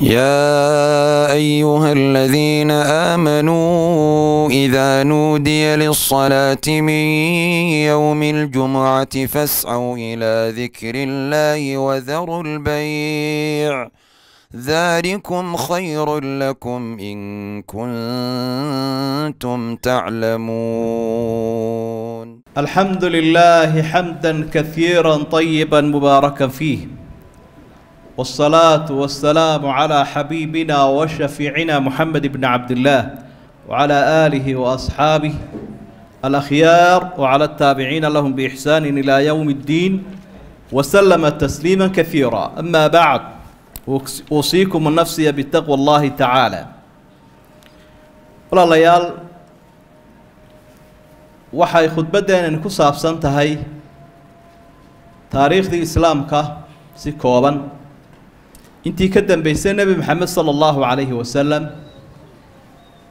يا أيها الذين آمنوا إذا نودي للصلاة من يوم الجمعة فاسعوا إلى ذكر الله وذروا البيع ذلكم خير لكم إن كنتم تعلمون. الحمد لله حمدا كثيرا طيبا مباركا فيه، والصلاة والسلام على حبيبنا وشفيعنا محمد بن عبد الله وعلى آله وأصحابه الأخيار وعلى التابعين لهم بإحسان إلى يوم الدين وسلم تسليما كثيرا. أما بعد، أوصيكم ونفسي بتقوى الله تعالى. والله يال وحي خطبتنا أن كساب سنتهي تاريخ الإسلام كسكوبا intii ka dambeysay nabi maxamed sallallahu alayhi wa sallam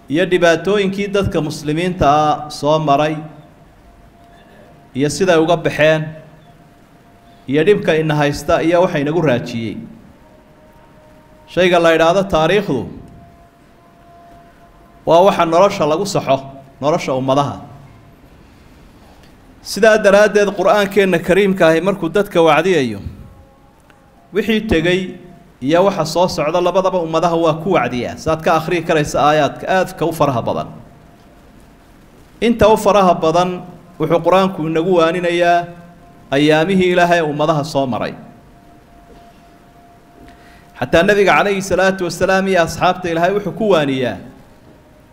iyo dhibaatooyinkii dadka muslimiinta ah soo maray iyo sida uga baxeen iyo dhibka in haysta iyo waxa inagu raajiyay shayga la yiraahdo taariikhdu waa waxa nolosha lagu saxo nolosha ummadaha sida daraadeed quraankeena kariimka ah markuu dadka wacdiyayo wixii tagay يا واحد صوص عذل الله بضبه وما ده هو كوع ديا سات كأخري كريس آيات كأذ كوفرها بضن أنت وفرها بضن وحقرانك ونجوا أننا يا أيامه إلها وما ده الصامري حتى النبي عليه الصلاة والسلام يا أصحابته إلها وحكوا أنيا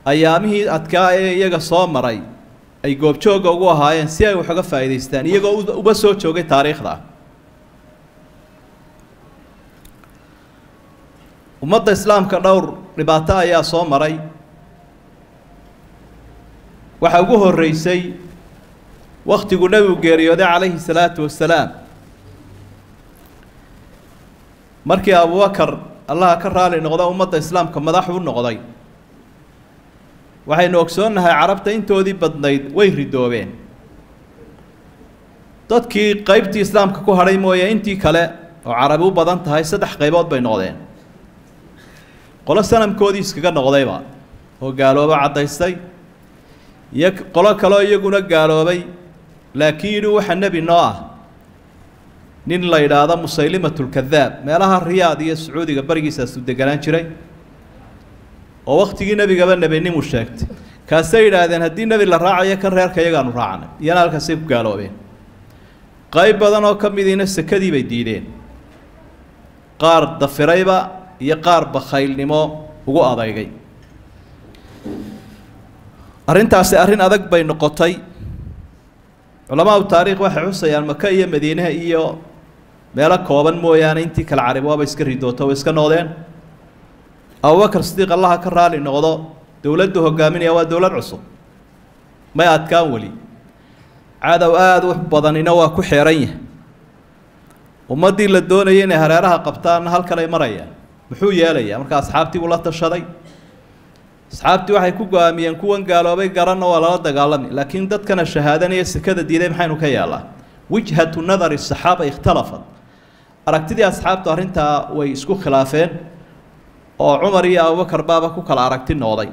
أيامه أتكاي يجا صامري أي جوب شو جوا هاي نسي وحقا فايدستان يجا وبسوت شو تاريخ ده ummadda islaamka dhowr dhibaato ayaa soo maray. waxa ugu horeysay waqtigu nabigu geeriyooday calayhi salaatu wasalaam markii Abu Bakar Allah ka raali noqdo ummadda islaamka madax u noqday. waxaynu ogsoonahay carabta intoodii badnayd way ridoobeen. dadkii qaybtii islaamka ku haray mooyee intii kale oo carabi u badan tahay saddex qaybood bay noqdeen. قل السلام كوديس كأنه غضيبا هو قالوا بعد يستي يك قل كلا يجون قالوا بي لكنه حنبي ناه نين لا يرادا مسلمة الكذاب ما لها الرياضية السعودية برجس السودجان شري ووقت جينا بجبل نبيني مشكت كسير هذا هدين نبي الراعي يكرر كيجان راعنا ينال كسب قالوا بي قايب بدنا كم يدين السكدي بيدين قارد ضفريبا يقار بخيل نمو هو أضايقي أرين تاسي أرين أذق بين نقطي علماء التاريخ وحوصي المكية مدينة إيو ميلا كوبا مويان انتي كالعرب وابيسكر هدوتا ويسكر نوضين أو وكر صديق الله كرالي نغضو دولده هقامين يوا دولة عصو ما يأتكام ولي عادوا آدوا بضاني نوا كحيرين ومدي للدونيين هريرها قبطان هالكالي مريان muxuu yeelaya marka asxaabtii wala tashaday asxaabtii waxay ku go'aamiyeen kuwan gaaloobay garano wala la dagaalamay laakiin dadkana shahaadanaya sakada diiday maxaynu ka yeelaa wajhatu nadar as-sahaba ikhtalafat aragtidii asxaabtu arinta way isku khilaafeen oo Umar iyo Abu Bakar baaba ku kala aragti noqday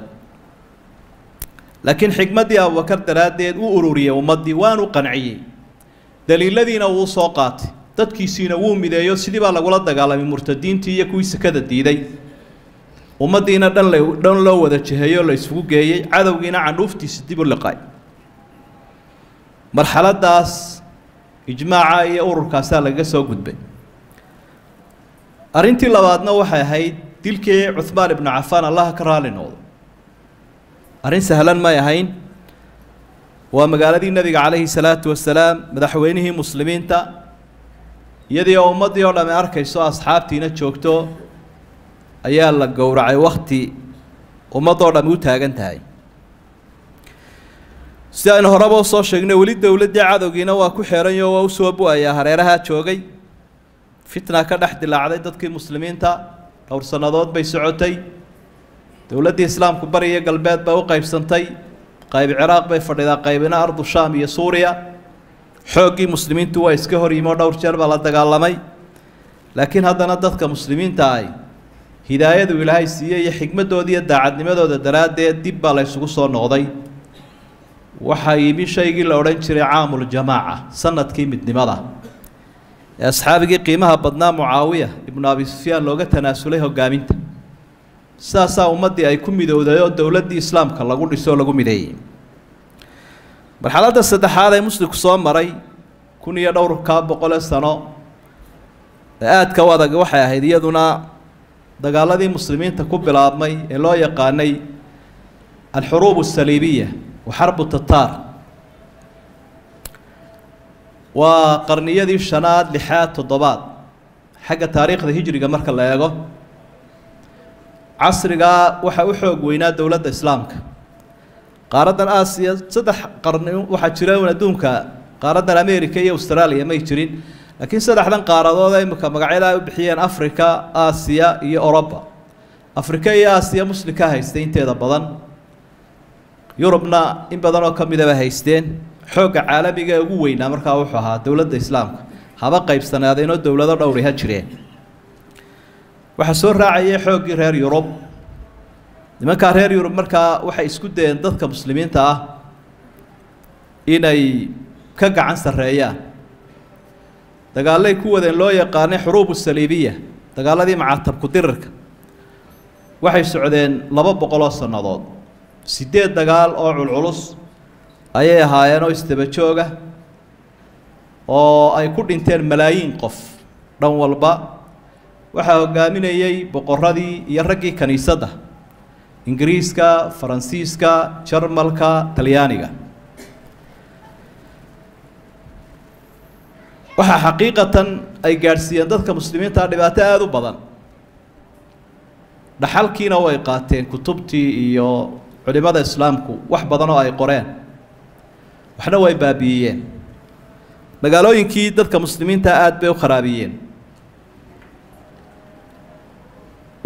laakiin xigmadii Abu Bakar daraadeed uu ururiyay ummadii waanu qanciyay daliiladiina uu soo qaatay dadkiisina wuu mideeyo sidii baa lagu la dagaalamay murtadiintii iyo kuwii sakada diiday ummadiina dhan loo wada jeheeyo la isugu geeyay cadawgiina canuuftiisa dib u liqay marxaladaas ijmaaca iyo ururkaas laga soo gudbay. arintii labaadna waxay ahayd dilkii Uthman ibn Affan Allah ka raali noqdo. arin sahlan ma ahayn waa magaaladii nabiga calayhi salaatu wasalaam madaxweynihii muslimiinta iyadii ummadii oo dhan ay arkayso asxaabtiina joogto ayaa la gowracay waqti ummadoo dhan u taagan tahay sidaan horabo soo sheegnay wali dawladda cadowgiina waa ku xeeran iyo waa u soo bu'ayaa hareeraha joogay fitna ka dhex dilaacday dadkii muslimiinta dhowr sanadood bay socotay dawladda islaamku bariya galbeed baa u qaybsantay qayb Ciraaq bay fadhidaa qaybina ardu Shaam iyo Suuriya xoogii muslimiintu way iska hor yimo dhowr jeer baa la dagaalamay laakiin haddana dadka muslimiinta ay hidaayadu ilaahay siiyay xigmadoodii daacadnimadooda daraadeed dib baa la isugu soo noqday waxa yimi shaygii la oran jiray caamul jamaaca sanadkii midnimada ee asxaabigii qiimaha badnaa Muaawiya ibn Abi Sufyaan looga tanaasulay hogaaminta saasa ummadii ay ku midowday oo dawladda islaamka lagu dhiso lagu mideeyay marxaladda saddexaad ee muslimku soo maray 1200 sano aadka wadaga waxay ahayd iyaduna dagaaladii muslimiinta ku bilaabmay ee loo yaqaanay al-xuruub as-saliibiyya wa harb at-tatar wa qarniyadii shanaad lixaad toddobaad xagga taariikhda hijriga marka la eego casriga waxa u xoog weynaa dawladda islaamka qaaradan aasiya saddex qarni waxa jira adduunka qaaradan Ameerika iyo Australia ma jirin لكن سدحدان قاردودا imka magacyada u bixiyeen Afrika, Aasiya iyo Europa. Afrika iyo Aasiya muslimka haystay inteeda badan. Yurubna in badan oo kamid ah haysteen. Xooga caalamiga ugu weynaa markaa wuxuu ahaa dawladda Islaamka. Haba qaybsanaadeen oo dawlado dhowr ah jireen. Waxa soo raacay xoogii reer Yurub. Nimanka reer Yurub markaa waxay isku dayeen dadka muslimiinta ah inay ka gacan sareeyaan. dagaalay ku wadeen loo yaqaanay xuruub as-saliibiyya dagaaladii macaatab ku dirarka waxay socdeen 200 sanadood 8 dagaal oo culculus ayay ahaayeen oo istaba jooga oo ay ku dhinteen malaayiin qof dhan walba waxa hogaaminayay boqoradii iyo raggii kaniisadda Ingiriiska Faransiiska Jarmalka Talyaaniga waxa xaqiiqatan ay gaarsiiyeen dadka muslimiinta dhibaato aad u badan dhaxalkiina way qaateen kutubtii iyo culimada islaamku wax badan oo ay qoreen waxna way baabiyeen magaalooyinkii dadka muslimiinta aad bay u kharaabiyeen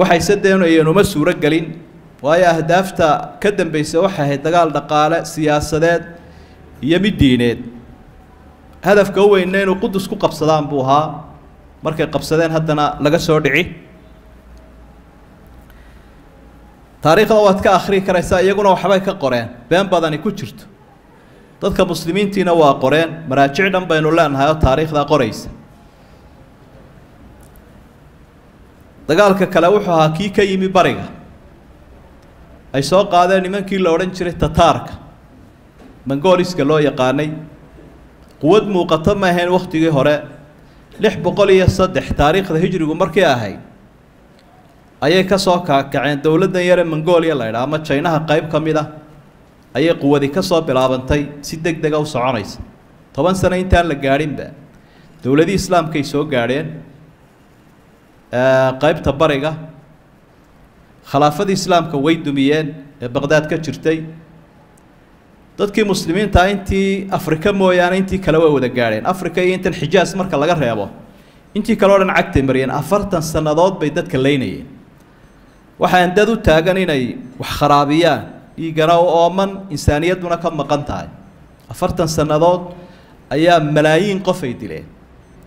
waxay sadeynayeen uma suura galin waayo ahdaafta ka dambeysay waxa ay dagaal dhaqaale siyaasadeed iyo mid diineed هدفka weynaa inuu Qudus ku qabsadaan buu ahaa markay qabsadeen haddana laga soo dhici taariikhda waad ka akhri karaysaa iyaguna waxba ka qoreen been badani ku jirto dadka muslimiintiina waa qoreen maraajic dhan baynu leenahay taariikhda qoraysa dagaalka kale wuxuu ahaa kii ka yimi bariga ay soo qaadeen nimankii la oran jiray Tatarka Mongoliska loo yaqaanay قواد موقتة ما هين وقتي هراء لح بقالي الصدح تاريخ الهجري ومركيها هاي أي كساكا كعند دولتنا يرى منغوليا لا يرى ما تشيناها قايب كميدا أي قوة كسا بلعبنتي 6 دقائق وسعانيس طبعا سنين تان لجارين ده دولة الإسلام كيسو جارين قايب تبرجة خلافة الإسلام كويد دميان بغداد كشرتي dadkii muslimiinta intii Afrika mooyaan intii kala wada gaareen Afrika iyo intan Xijaas marka laga reebo intii kala oran cagtay mariyeen 4 sanadood bay dadka leynayeen waxaan dad u taagan inay wax kharaabiyaan ii garaaw ooman insaaniyaduna ka maqan tahay 4 sanadood ayaa malaayiin qof ay dileen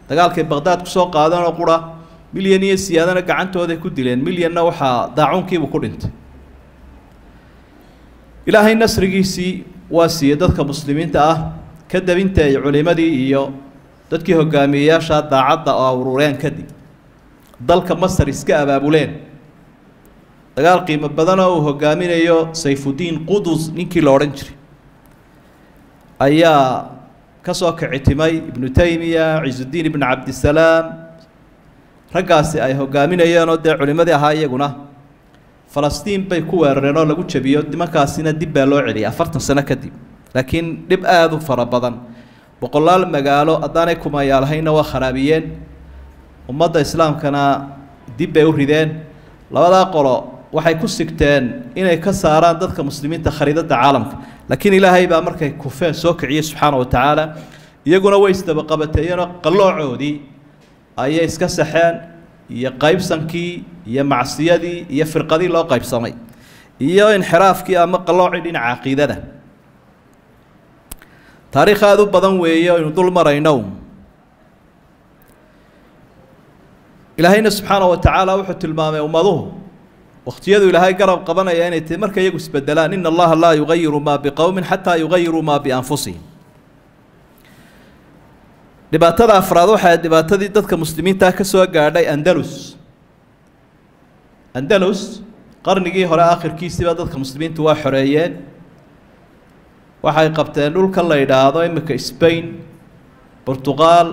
dagaalkii Baghdad ku soo qaadan oo qura milyan iyo siyaadana gacantooda ku dileen milyanna waxa daacuunkiiba ku dhintay ilaahay nasrigiisii واسية دكا مسلمين تا كدب انت علمادي ايو دكي هجامية شاطة عطا او رورين كدي دالكا مصر اسكا بابولين دقال قيمة بدنا وهجامين ايو سيف الدين قدوس نيكي لورنجري ايا كسوك عتمي ابن تيمية عز الدين ابن عبد السلام رقاسي اي هجامين ايو نودع علمادي هاي يقونا فلسطين بيكوه الرنو لغو تشبيو دي مكاسينا دي بلو علي 4 سنة كدي لكن دب آذو فرابضان بقلال المقالو أداني كما يالهين وخرابيين ومدى إسلام كان دي بيو هردين لابدا قلو وحي كسكتين إناي كساران دادك مسلمين تخريدات دا عالمك لكن إلهي بأمركي كوفين سوكعي سبحانه وتعالى يقونا ويستبقى بتيينو قلو عودي أيه اسكسحين يقايب سنكي يا معصيادي يا فرقادي لا قايب سمي يا انحراف كي أما قلوع دين عقيدة ده تاريخ هذا بدن ويا ينطل مرينوم إلهينا سبحانه وتعالى وحط المامة ومضوه وقتيادو إلهي قرب قبنا يعني تمرك يجوز بدلان إن الله لا يغير ما بقوم حتى يغيروا ما بأنفسهم. dhibaatada afraad waxaa dhibaatadii dadka muslimiinta ka soo gaadhay Andalus qarnigii hore aakhirkiisaba dadka muslimiintu waa xoreeyeen waxay qabteen dhulka la yiraahdo imika Spain Portugal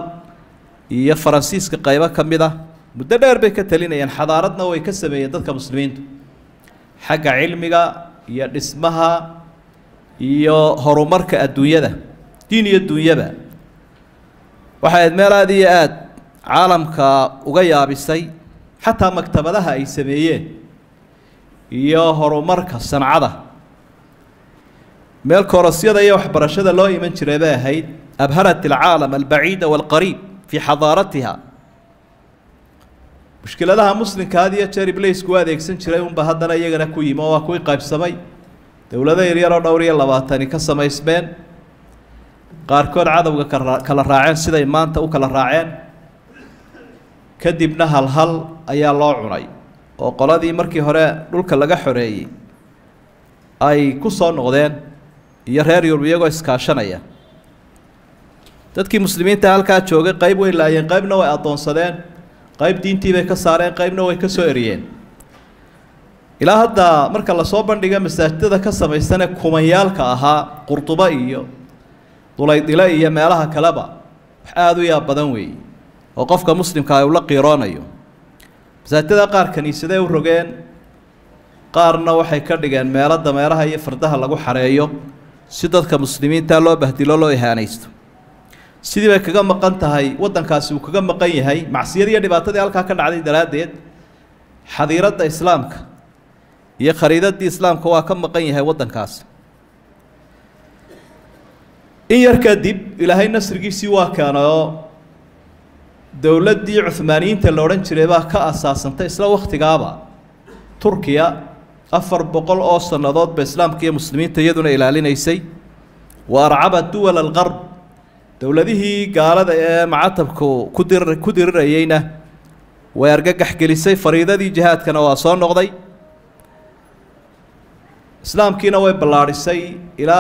iyo Faransiiska qaybo kamid ah muddo dheer bay ka talinayeen xadaaradna way ka sameeyeen dadka muslimiintu xagga cilmiga iyo dhismaha iyo horumarka adduunyada diiniga dunyada waxay meelaadii aad caalamka uga yaabisay xataa maktabadaha ay sameeyeen iyo horumarka sanacada meel korosyada iyo waxbarashada loo iman jiray bay ahayd abharat alcaalam albaciid walqariib fi xadaaratiha mushkiladaha muslimka adiga jariblays ku adeegsan jiray un ba haddana iyagana ku yimi oo ku qaybsamay dawladaha yaryar oo dhowr iyo 20 ka samaysmeen qaarkood cadawga kala raaceen sida maanta u kala raaceen kadibna hal hal ayaa loo cunay oo qoladii markii hore dhulka laga xoreeyay ay ku soo noqdeen iyo reer Yurubiyagoo iskaashanaya dadkii muslimiinta halka joogay qayb way laayeen qaybna way adoonsadeen qayb diintii bay ka saareen qaybna way ka soo eriyeen ilaa hadda marka la soo bandhiga masaajidada ka samaysan kumayaalka ahaa Qurtuba iyo ولكن يا مالا كالابا هذا يا بدنوي وقفك مسلم كايولك يرانيو زاتا كاركن يسدى روغان كارنا وحكارديغان مالا دمارها يفردها لو هاريو سيدات كمسلمين تالو بهدلولو هانيست سيدي كاغاما كانتاي وطنكاسو كاغاما كايهاي مسيريا دباتا الكاكا علي دراديت هاديرات اسلامك يا خريدات اسلام كواكاما كايهاي وطنكاسو إن يركدب إلى هاي النصر جيب سوى كانوا دولة دي عثمانيين تلورن تريبا كأساسا تسلا وقت جابا تركيا أفر بقول أوصل نضاد بإسلام كي مسلمين تيدنا إلى علينا يسي وأرعبت دول الغرب دولة ذي قالت معتب كدر رأينا ويرجع حجلسي فريدة دي جهات كانوا أصلا نقضي إسلام كي نوى بلارسي إلى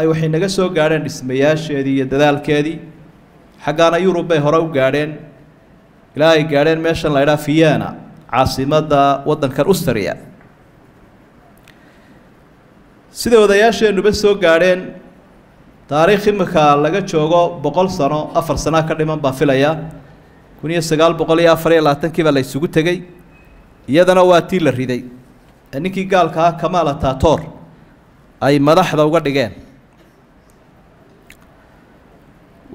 أيوة حين نجسوا قارن اسمياش هذه الدلال كذي حقنا يوروبا هرو قارن لا قارن ماشان لا فيانا عاصمة دا وطن كأستريا سيدو ذياش نبسوا قارن تاريخ مخال لقى شوقو بقول سنة أفر سنة كريما بافليا كوني السجال بقولي أفريا لا تنكي ولا يسوق تجي يدنا واتيل الردي أنكي قال كها كمال تاتور أي مدحضة وقدجان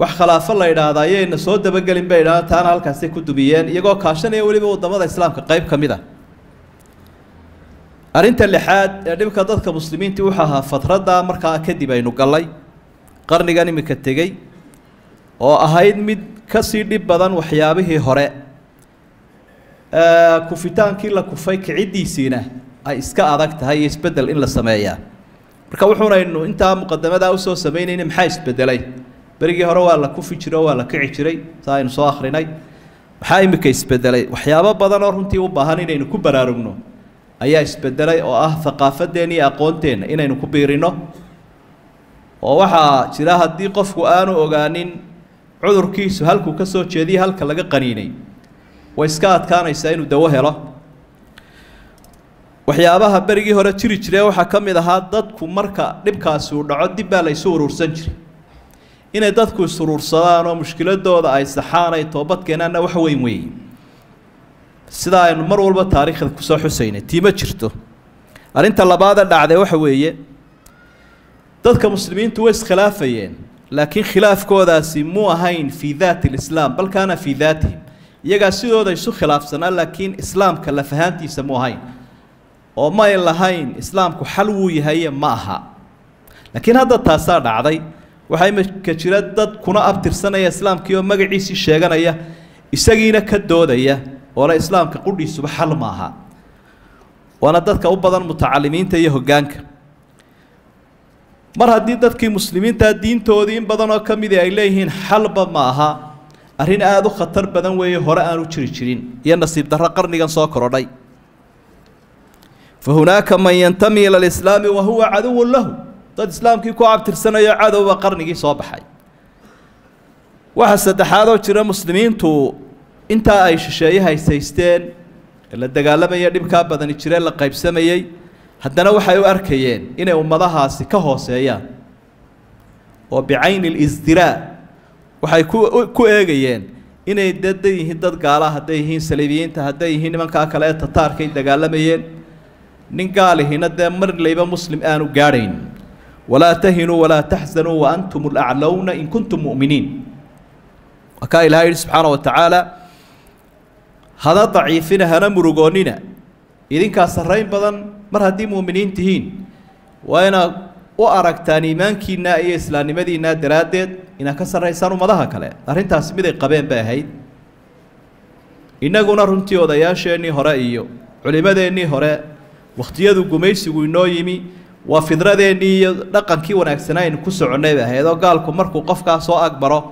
وخلاف الله إذا ضايع النصوص دبجلين بينا تانا الكاسي كتبيان يجوا كاشن يقولي بوضمات الإسلام كقيب كمذا. أنت اللي حاد يعني بكذا مسلمين توحها فترة دا مركا كدي بينو قلي قرن جاني مكتجي أو أهيد مد كسر دب بدن وحيابه هراء كفتان كلا كفيك عدي سينه أي إسكا أذكت هاي يسبدل إن للسماية. مركا وحنا إنه أنت مقدمة دا وسوس سمين إن محيس بدلي. بريجي هروا ولا كوفي جرا ولا كعي جري ساين صاخريني وحاي مك يسبدلي وحيابا بدن أرهنتي وبهانين إنه كبر رمنه أيه يسبدلي أو ثقافة ديني أقونتين إنه كبيرينه أو واحد جرا هدي قف وآنو أغانين عذر كيس هلك وكسر جدي هلك لقى قنيني وإسكات كان يساين دوهرة وحيابها بريجي هرا تري جرا وحكم إذا هادت كمركا نبكاسور نعد بالله يسور ورسنجري إن دتكو سرور صدان ومشكلة دودا أي سحارة توبت كنا وحوي موي. سدا المر والبتاريخ الكسر حسين تيمة شرته. أنت الله بعد العذاب وحوي. دتك مسلمين تويس خلافيين لكن خلاف كذا سموه هين في ذات الإسلام بل كان في ذاتهم. يجسدوا ذي سو خلاف سنا لكن إسلام كلفهانتي سموه هين. وما يلا هين إسلام كحلوي هي معها. لكن هذا تأثر عذاب. وحيم كثيرة ضد كنا أبتر سنة يا إسلام كيو مجلس الشجرة يا إسقينا كدودة يا ولا إسلام كقولي سبحان الله وأنا ضد كأبدا المتعلمين تيجوا جانك مرة دي ضد كمسلمين تدين تودين بدنا كم إذا إليهن حلبة معها أرين آذو خطر بدن ويهرأ أنو تشرين يا نصيب ده رقرني كان صاكر علي فهناك من ينتمي إلى الإسلام وهو عدو له. ضد الإسلام كي كعب ترسنا يا عدو وقرني صباحي. وحسد هذا وترى مسلمين تو أنت أيش شيء هاي سيستين اللي الدجال ما يدب كاب بدن يشري له قيب سمايي حتى لو حيو أركيين إنه أمضاها سكهوسيا وبعين الإزدراء وحيكو كوئيين إنه يددي يهدد قاله هدي يهين سلبيين تهدي يهين من كأكلة تطار كي الدجال ما يين نقاله هنا دمر ليبا مسلم آنو قارين ولا تهنوا ولا تحزنوا وأنتم الأعلون إن كنتم مؤمنين. وكا إلهي سبحانه وتعالى هذا ضعيفين هنا مرقونينا إذن كاسرين بدن مر هدي مؤمنين تهين وأنا وأركتان إيمانكي نائي إسلام مدينة درادت إنا كسرين سانو مضاها كلا أرين تاسميدي قبين باهيد إنا قونا رنتي وضياشيني هرائيو علماديني هرائي وقتيادو قميسيو إنو يمي وفدراديني لقا كي ونأكسناين كسو عنيبه هيدو قالكو مركو قفكا سو أكبره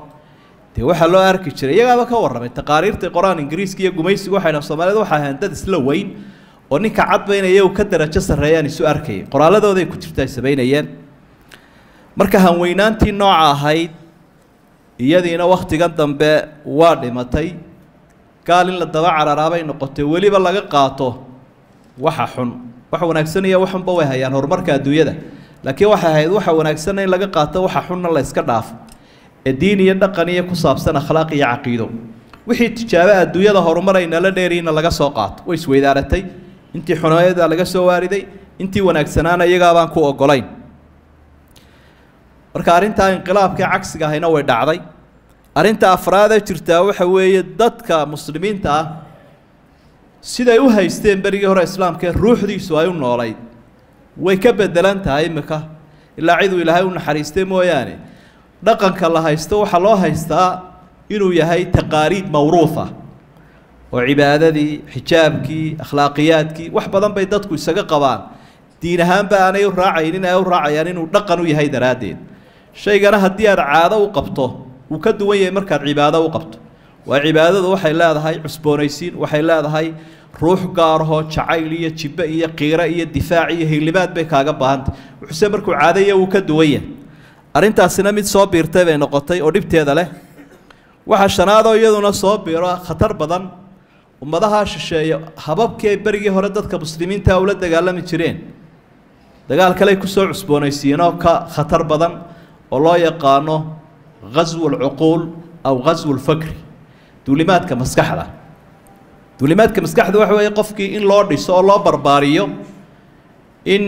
تي waxaa loo arki jiray iyagaaba ka warramay taqariirtii Quraan Ingiriiska iyo gumaysiga waxayna Soomaalidu waxa handad isla weyn oo ninka cadbaynaya uu ka darajo sareeyaan isu arkay qoraaladooda ay ku jirtay sameynayeen marka han weynaantii nooca ahayd iyadiina waqtigan dambe waa dhimatay kaalin la daba cararaabay noqotay waliba laga qaato waxa xun waxa wanaagsan iyo waxan ba way hayaan horumarka adduunyada laakiin waxa ahayd waxa wanaagsan in laga qaato waxa xunna la iska dhaafo الدين يدقني كصابسنا خلاقي عقيده وحيد تجابة الدنيا ظهر مرينا لديرين لقى ساقات ويسوي دارتي أنتي حنايد لقى سواردي أنتي ونكسنانا يجابان كو أقولين ركارين تا انقلاب كعكس جاهنا ودعضي أرين تا أفراد ترتاو حوي ضد كمسلمين تا سيدا يوها يستين بريجه الإسلام كروح دي سوايون نوريد ويكبد دلان تا إمكه إلا عيدو إلى هاي ونحريستين موياني dhaqanka la haysto waxa loo haystaa inuu yahay taqariid mawruufa oo cibaadadii xijaabkii akhlaaqiyaadkii wax badan bay dadku isaga qabaan diin ahaan baanay raacayaan inuu dhaqan u yahay daraadeed shaygana hadii aad caado u qabto uu ka duwan yahay marka aad cibaado u qabto waa cibaadadu waxay leedahay cusboonaysiin waxay leedahay ruux gaar ah oo jacayl iyo jiba iyo qiira iyo difaac iyo hilibaad bay kaaga baahantay wuxuu markuu caadaya uu ka duwan yahay arrintaasina mid soo biirtay bay noqotay oo dhibteeda leh waxa shanaado iyaduna soo biiro khatar badan ummadaha shisheeyo hababkii barigi hore dadka muslimiinta awla dagaalami jireen dagaal kale ku soo cusboonaysiin oo ka khatar badan oo loo yaqaano ghazw al-uqul aw ghazw al-fakr duulimaadka maskaxda waxa way qofkii in loo dhiso oo loo barbaariyo in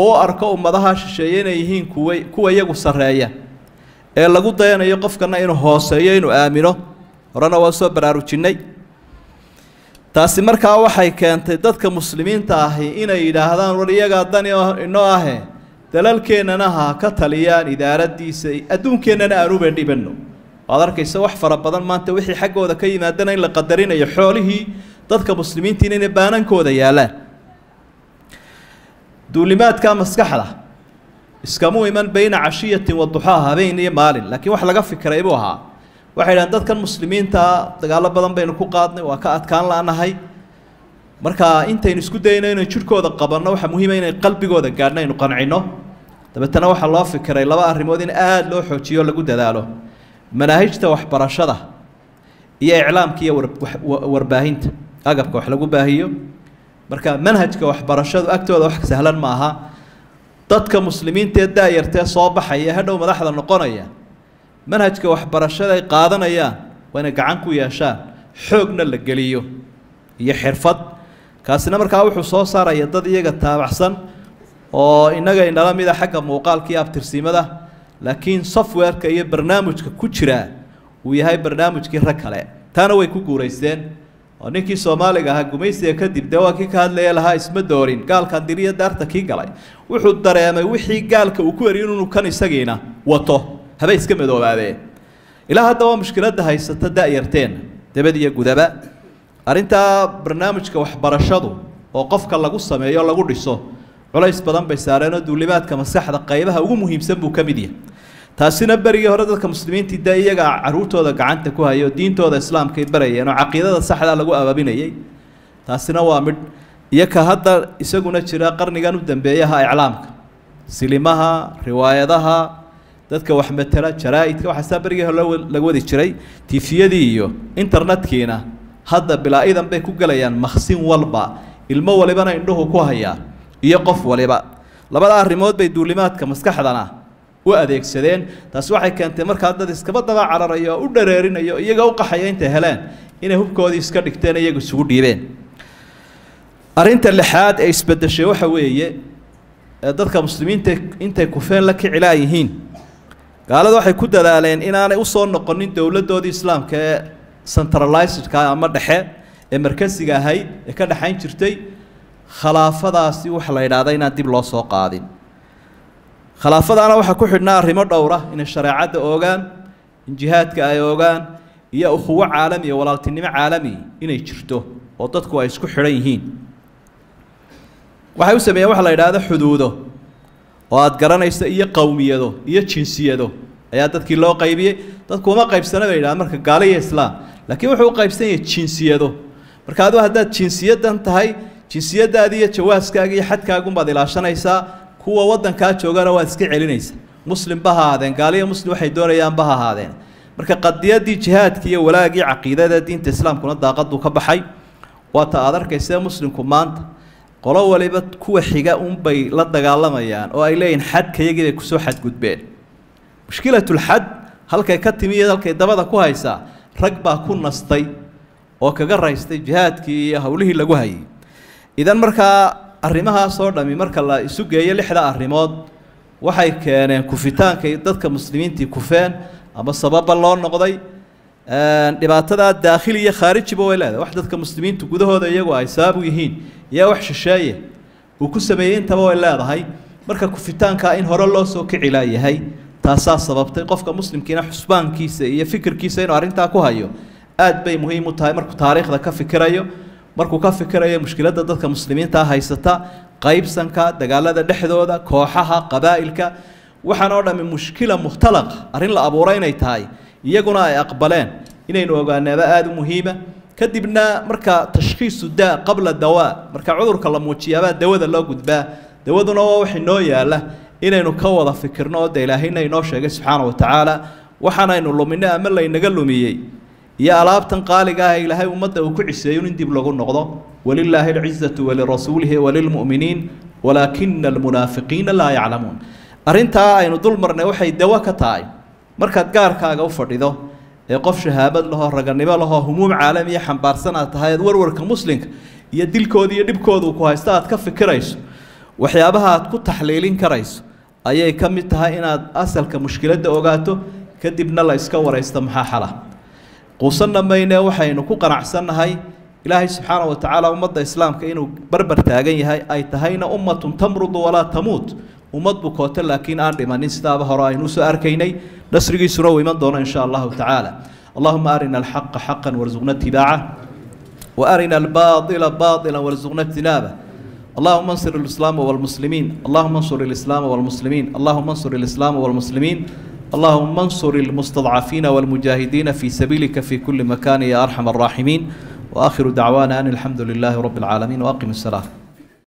oo arka ummadaha shisheeyanay yihiin kuwa iyagu sareeya ee lagu dayanayo qofkana inuu hooseeyo inuu aamino horana waa soo baraarujinay taasi markaa waxay keentay dadka muslimiinta ah inay yiraahdaan war iyaga dani inoo ah dalalkeenana ha ka taliyaan idaaradiisa adduunkeenana aanu baan dhibanno adarkaysa wax fara badan maanta wixii xaggooda ka yimaadana in la qadarinayo xoolihii dadka muslimiinta inay baanankooda yaalaan دولمات كامس كحلة اسكموا من بين عشية وضحاها بين مال لكن واحد لقى فكرة يبوها واحد عندك المسلمين تا تقال بدن بين كوقاتنا وكأت كان لنا هاي مركا أنت ينسكت دينا ينشركوا ذا قبرنا وح مهمة ين قلبي جوا ذا قارنا ينقنعنا تبى تنوح الله فكرة لا بقى رمودين آد لو حوتشي ولا جود ذاله مناهج توح برشده هي إعلام كي ورباهنت أجابك وح لجوا باهيو marka manhajka wax barashadu agtooda wax sahlan ma aha dadka muslimiinta ee daayirta soo baxaya hadhow madaxda noqonaya manhajka wax barashada ay qaadanayaan wana gacan ku yeeshaan xoogna la galiyo iyo xirfad kaasina marka wuxuu soo saaraya dad iyaga taabacsan oo inaga indhala mid xaq muuqaalkiya abtirsiimada laakiin softwareka iyo barnaamijka ku jira uu yahay barnaamijkii rag kale taana way ku guureysteen ونكي سوماليغا هاكوميسيا كدب دواكي كادليا لها اسم دورين قال كانديريا دارتا كيغالاي وحود داريامي وحي قالك وكورينو كان يساقينا واتو هبا يسكمي دوبابي إلا هادوا مشكلة دهي ستا دائرتين دبادية قدبا أرينتا برنامجك وحبرشادو وقفك اللاقو السمية اللاقو الرسو علايس بدن بيسارينو دوليبات كمساحة قايبها ومهم سنبو كميديا taasina bariga hore dadka muslimiinta idaa iyaga caruurtooda gacanta ku hayo diintooda islaamka ay barayeen oo aqoonta saxda lagu abaabinayay taasina waa mid يكا هذا يسقون الشراء قرن كانوا دنبيها إعلامك سلمها روايتها ذاتك وحمد ترى شرائك وحساب برجه لقودي شري تفيديه إنترنت كينا هذا بلا أيضا بيكون جليان مخسين والبا المول اللي بنا عنده كوهيا يقف ولا بقى لبلا الريموت بيدولمات كمسكح ذنا وأديك سدين تسوحي كانت مركز هذا ديسكبات ضع على ريا ودريرين يجوق حياة أنت هلان هنا هو كودي سكرك تاني يجو سود يبين أرنت اللي حاد إثبت الشيء وحويه ذاتك مسلمين أنت كوفين لك علايهين قالوا واحد كده لأن أنا أوصل نقنين دولة دود الإسلام ك centralized كأمر دحى المركز جاهي كده حين شرتي خلافة داسي وحلاين هذا ينادي بلاصة قاعدين خلافة أنا وحكوح النار هم الدورة إن الشريعة أوجان إن جهات كأيوجان هي أخوة عالمية ولا تنمي عالمي إن شرتو وضدك ويسكو حريهين وحيوسم يا وحلاين هذا حدوده وأذكرنا إيه قومية ده إيه جنسية ده أيات تذكر الله قيبية تذكر ما قيب سنة بعيد أمر كقالي إسلام لكن وحوق قيب سنة جنسية ده مركادو هذا جنسية ده انتهاي جنسية ده هذه جواز كأي حد كأقوم بعد العشان إيسا هو وضن كاتشو جرا واسكي علينيس مسلم بها هذين قالي مسلم واحد دور يام بها هذين مركا قضية دي جهات كي ولا جي عقيدة ده دين إسلام كنا ضاقد وكبحي وتأذر كيسا مسلم كمان قالوا ولي بد كوا حجة بي لا تقالما يعني أو إلين حد كي يجي كسو حد قدبين مشكلة الحد هل كي كتمية هل كي دبضة كوا يسا رقبة كون نصتي أو كجرا يستجهات كي هوله إلا جوهي إذا مركا أرمها صورة من مركا الله يسوق يلي حلا أرماد وحي كان كوفتان كي ضدك مسلمين تي كوفان أما السبب الله نقضي نباتنا الداخلية خارجي بولاده وحدة كمسلمين تقوده هذا يجوا عيساب ويهين يا وحش الشاية وكسبين تبولاده هاي مركا كوفتان كائن هر الله سوك علاية هاي تأساس سبب تقف كمسلم كنا حسبان كيس يفكر كيسين وعرين تاكو هايو آد بي مهم وتاي مركو تاريخ ذا كفكرايو markuu ka fikirayo mushkiladda dadka muslimiinta haysata qaybsanka dagaalada dhexdooda kooxaha qabaa'ilka waxaan oo dhamin mushkila mukhtalaq arin la abuuray inay tahay iyaguna ay aqbaleen inay ogaanaaba aad u muhiima kadibna marka tashxiisu daa qabla dawaa marka cudurka la muujiyaaba dawada loo gudbaa dawaduna waa wax inoo yaala inaynu ka wada fikirno oo Ilaahayna inoo sheegay subxaanahu wa ta'aala waxaanaynu luminaa ama laynaga lumiyay يا لابتن قال جاهي لهاي ومدة وكعسيون يندب لقول نقضة ولله العزة ولرسوله وللمؤمنين ولكن المنافقين لا يعلمون أرنتا إنه ظل مرنا وحيد دواك تاعي مركات جارك أوفر إذا يقف شهاب الله رجعني بالله هموم عالمية حنبار سنة هاي دور ورك مسلم يدل كود يدب كود وكويستات كف كريس وحيابها تكون تحليلين كريس أي كم تهاينا أصل كمشكلة دواجاته كدبنا الله يسكور يستمحى حلا وصلنا بينه وحين كوكا عسنا هاي إلهي سبحانه وتعالى ومضى إسلام كأنه بربر تاجي هاي أي تهينا أمة تمرض ولا تموت ومضى بقاتل لكن أرد من نستابها راين وسأر كيني نسرق سروي من دون إن شاء الله تعالى اللهم أرنا الحق حقا وارزقنا اتباعه وأرنا الباطل باطلا وارزقنا اجتنابه اللهم انصر الإسلام والمسلمين اللهم انصر الإسلام والمسلمين اللهم انصر الإسلام والمسلمين اللهم انصر المستضعفين والمجاهدين في سبيلك في كل مكان يا أرحم الراحمين وآخر دعوانا أن الحمد لله رب العالمين وأقم الصلاة